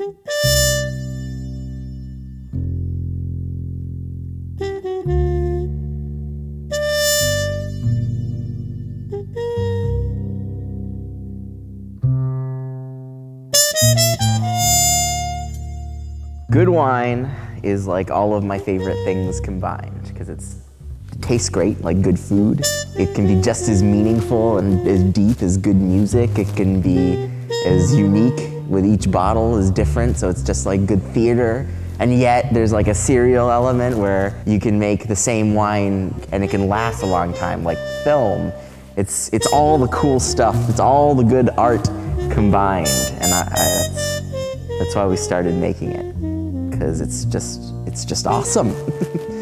Good wine is like all of my favorite things combined, because it tastes great, like good food. It can be just as meaningful and as deep as good music. It can be as unique, with each bottle is different, so it's just like good theater. And yet there's like a serial element where you can make the same wine and it can last a long time, like film. It's all the cool stuff, it's all the good art combined. And that's why we started making it, because it's just awesome.